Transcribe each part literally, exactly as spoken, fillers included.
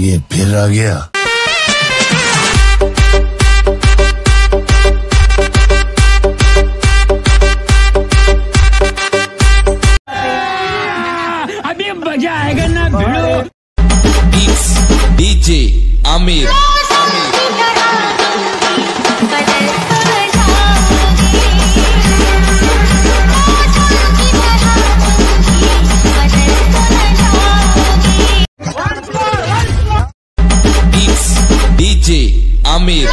ये फिर आ गया। अभी मजा आएगा ना भिड़ो। DJ Amir D J Amir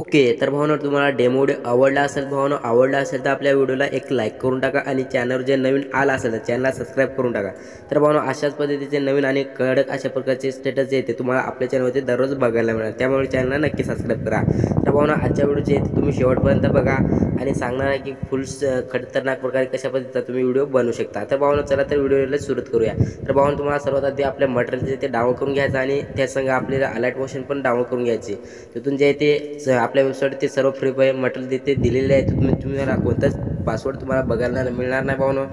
okay okay, तर भावना तुम्हाला डेमो आवडला असेल भावना आवडला असेल तर आपल्या व्हिडिओला एक लाईक करून टाका आणि चॅनलवर जे नवीन आला असेल तर चॅनलला सबस्क्राइब करून टाका। तर भावना अशाच पद्धतीचे नवीन आणि कडक अशा प्रकारचे स्टेटस जे येते तुम्हाला आपल्या चॅनलवरती दररोज बघायला मिळेल, त्यामुळे चॅनलला नक्की सबस्क्राइब करा। तर भावना आजच्या व्हिडिओचे तुम्ही शेवटपर्यंत बघा आणि सांगणार आहे की फुल खतरनाक प्रकारे कशा पद्धतीचा तुम्ही व्हिडिओ बनवू शकता। तर भावना चला तर व्हिडिओला सुरुवात करूया। तर भावना तुम्हाला सर्वात आधी आपले मटेरियल जे ते डाउनलोड करून घ्यायचं आणि त्या संग आपल्याला अलर्ट मोशन पण डाउनलोड करून घ्यायची। तिथून जे ते आपल्या वेबसाइटवरती सर्व फ्री मटेरियल देते दिलेले आहे, तुम्ही तुम्हाला कोणताच पासवर्ड तुम्हाला बघायला मिळणार नाही भावनो,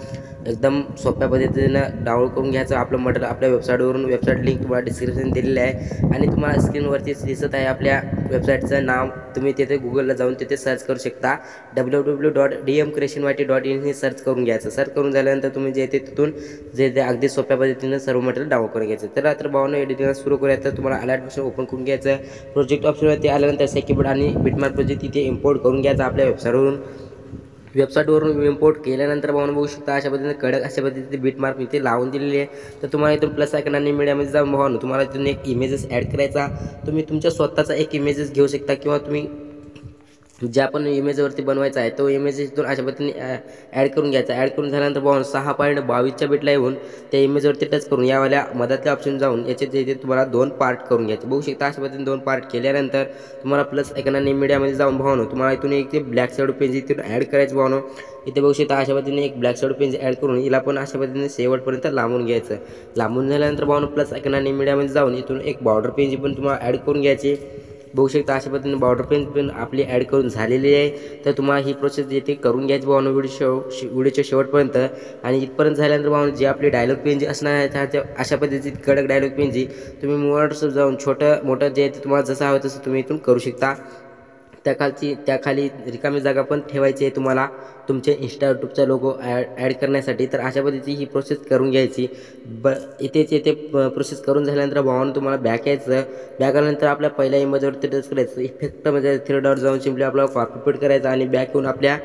एकदम सोप्या पद्धतीनं डाउनलोड करून घ्यायचं आपलं मटेरियल आपल्या वेबसाईटवरून। वेबसाईट लिंक तुम्हाला डिस्क्रिप्शन दिलेली आहे आणि तुम्हाला स्क्रीनवरतीच दिसत आहे आपल्या वेबसाईटचं नाव, तुम्ही तिथे गुगलला जाऊन तिथे सर्च करू शकता W W dot D M क्रिएशनवायटी डॉट इन हे सर्च करून घ्यायचं। सर्च करून झाल्यानंतर तुम्ही जे ते तिथून जे ते अगदी सोप्या पद्धतीनं सर्व मटेरियल डाउनलोड करून घ्यायचं। तर रात्र भावना एडिटिंग सुरू करायचं, तुम्हाला अलर्ट ऑप्शन ओपन करून घ्यायचं, प्रोजेक्ट ऑप्शनवरती आल्यानंतर सेकीबोर्ड आणि बिटमॅप प्रोजेक्ट तिथे इम्पोर्ट करून घ्यायचं आपल्या वेबसाईटवरून। वेबसाईटवरून इम्पोर्ट केल्यानंतर भावना बघू शकता अशा पद्धतीने कडक अशा पद्धतीने बीटमार्क इथे लावून दिलेली आहे। तर तुम्हाला इथून प्लस आयकॉन आणि मीडियामध्ये जाऊन भावना तुम्हाला इथून एक इमेजेस ॲड करायचा, तुम्ही तुमच्या स्वतःचा एक इमेजेस घेऊ शकता किंवा तुम्ही ज्या पण इमेजवरती बनवायचा आहे तो इमेज इथून अशा पद्धतीने ॲड करून घ्यायचा। ॲड करून झाल्यानंतर भावना सहा पॉईंट बावीसच्या बीटला येऊन त्या इमेजवरती टच करून यावाल्या मधातल्या ऑप्शन जाऊन याचे जे तुम्हाला दोन पार्ट करून घ्यायचे बघू शकता। अशा पद्धतीने दोन पार्ट केल्यानंतर तुम्हाला प्लस एकाने मीडियामध्ये जाऊन भावना तुम्हाला इथून एक ते ब्लॅक शेडो पेज इथून ॲड करायचं भावना। इथे बघू शकता अशा पद्धतीने एक ब्लॅक शेडो पेज ॲड करून हिला पण अशा पद्धतीने शेवटपर्यंत लांबून घ्यायचं। लांबून झाल्यानंतर भावना प्लस एकाने मीडियामध्ये जाऊन इथून एक बॉर्डर पेज पण तुम्हाला ॲड करून घ्यायची बघू शकता। अशा पद्धतीने बॉर्डर पेन पण आपली ॲड करून झालेली आहे। तर तुम्हाला ही प्रोसेस जे ते करून घ्यायची भावना व्हिडिओ शेव व्हिडिओच्या शेवटपर्यंत आणि इथपर्यंत झाल्यानंतर भावना जे आपली डायलॉग पेन जी असणार आहे त्याच्या अशा पद्धतीची कडक डायलॉग पेन जी तुम्ही मोठं जाऊन छोटं मोठं जे ते तुम्हाला जसं हवं तसं तुम्ही इथून करू शकता। त्या खालची त्या खाली रिकामी जागा पण ठेवायची आहे तुम्हाला तुमचे इंस्टा यूट्यूबचा लोगो ॲड ॲड करण्यासाठी। तर अशा पद्धतीची ही प्रोसेस करून घ्यायची। ब इथेच येथे प्रोसेस करून झाल्यानंतर भावना तुम्हाला बॅक यायचं, बॅक आल्यानंतर आपल्या पहिल्या इमेजवरती टच करायचं, इफेक्टमध्ये थ्री डॉट जाऊन सिम्पली आपला कॉपी पेस्ट करायचा आणि बॅक येऊन आपल्या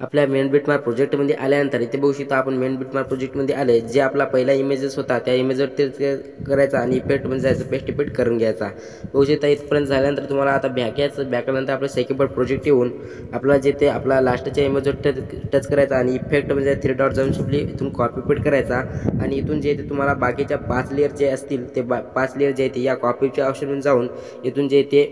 आपल्या मेन बीटमार्क प्रोजेक्टमध्ये आल्यानंतर इथे बघू शकता आपण मेन बीटमार्क प्रोजेक्टमध्ये आले जे आपला पहिला इमेजेस होता त्या इमेजवर ते करायचा आणि इफेक्टमध्ये जायचं पेस्ट इफेक्ट करून घ्यायचा बघू शकता। इथपर्यंत झाल्यानंतर तुम्हाला आता बॅक यायचं, बॅक आल्यानंतर आपलं सेकीबोर्ड प्रोजेक्ट येऊन आपला जे ते आपला लास्टच्या इमेजवर टच टच करायचा आणि इफेक्टमध्ये थ्री डॉट जाऊन शिपली इथून कॉपी पेस्ट करायचा आणि इथून जे ते तुम्हाला बाकीच्या पाच लेअर जे असतील ते बा पाच लेअर जे आहेत या कॉपीच्या ऑप्शनवरून जाऊन इथून जे ते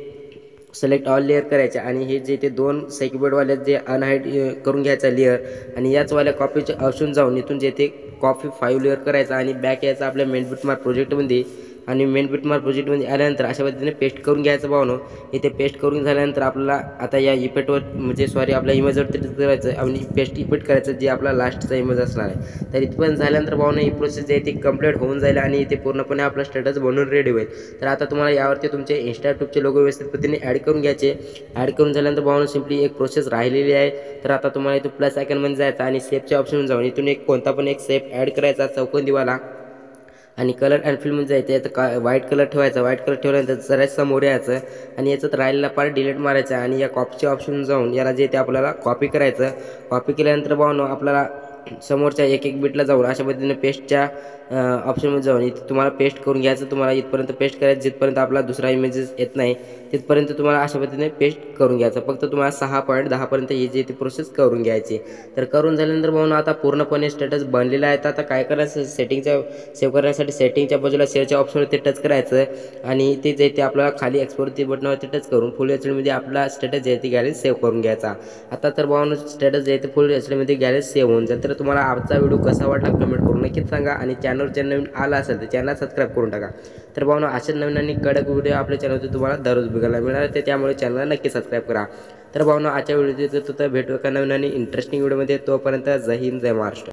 सिलेक्ट ऑल लेअर करायचे आणि हे जे ते दोन सेकीबोर्डवाल्या जे अनहाईड करून घ्यायचा लेअर आणि याचवाल्या कॉपीचे ऑप्शन जाऊन इथून जे ते कॉपी फाईव्ह लेअर करायचा आणि बॅक यायचा आपल्या मेन बीटमार्क प्रोजेक्टमध्ये आणि मेन बीटमार्क प्रोजेक्टमध्ये आल्यानंतर अशा पद्धतीने पेस्ट करून घ्यायचं भावनो। इथे पेस्ट करून झाल्यानंतर आपल्याला आता या इफेक्टवर म्हणजे सॉरी आपल्या इमेजवर ते करायचं आणि पेस्ट इफेक्ट करायचं जे आपला लास्टचा इमेज असणार आहे। तर इथपर्यंत झाल्यानंतर भावनो ही प्रोसेस जे आहे ती कंप्लीट होऊन जाईल आणि इथे पूर्णपणे आपला स्टेटस बनवून रेडी होईल। तर आता तुम्हाला यावरती तुमचे इंस्टा यूट्यूबचे लोगो व्यवस्थित पद्धतीने ॲड करून घ्यायचे। ॲड करून झाल्यानंतर भावनो सिम्पली एक प्रोसेस राहिलेली आहे। तर आता तुम्हाला इथून प्लस आयकॉनमध्ये जायचं आणि सेफच्या ऑप्शन जाऊन इथून एक कोणता पण एक सेफ ॲड करायचा चौकोनदीवाला आणि कलर अँड फिल्म जायचं तर का व्हाईट कलर ठेवायचा। व्हाईट कलर ठेवल्यानंतर जरा समोर यायचं आणि याच्यात राहिलेला पार्ट डिलीट मारायचा आणि या कॉपीचे ऑप्शन जाऊन याला जे ते आपल्याला कॉपी करायचं। कॉपी केल्यानंतर भावना आपल्याला समोरच्या एक एक बीटला जाऊन अशा पद्धतीने पेस्टच्या ऑप्शनमध्ये जाऊन इथे तुम्हाला पेस्ट करून घ्यायचं। तुम्हाला इथपर्यंत पेस्ट करायचं जिथपर्यंत आपला दुसरा इमेजेस येत नाही तिथपर्यंत तुम्हाला अशा पद्धतीने पेस्ट करून घ्यायचं। फक्त तुम्हाला सहा पॉईंट दहापर्यंत ही जी ती प्रोसेस करून घ्यायची। तर करून झाल्यानंतर भावना आता पूर्णपणे स्टेटस बनलेला आहे। तर आता काय करायचं सेटिंगच्या सेव्ह करण्यासाठी सेटिंगच्या बाजूला शेअरच्या ऑप्शनवरती टच करायचं आणि ते जे ते आपल्याला खाली एक्सपोर्टची बटनावरती टच करून फुल एचडीमध्ये आपला स्टेटस जे आहे ती गॅलरीत सेव्ह करून घ्यायचा। आता तर भावना स्टेटस जे आहे ते फुल एचडीमध्ये गॅलरीत सेव्ह होऊन जाईल। तर मित्र तुम्हाला आजचा व्हिडिओ कसा वाटला कमेंट करून नक्कीच सांगा आणि चॅनलवर नवीन आला असेल तर चॅनल सबस्क्राइब करून टाका। तर भावना अशाच नवीन आणि कडक व्हिडिओ आपल्या चॅनलवर तुम्हाला दररोज बघायला मिळणार आहे, त्यामुळे चॅनलला नक्की सबस्क्राइब करा। तर भावना आजच्या व्हिडिओ भेटू का नवीन आणि इंटरेस्टिंग व्हिडिओमध्ये, तोपर्यंत जय हिंद जय महाराष्ट्र।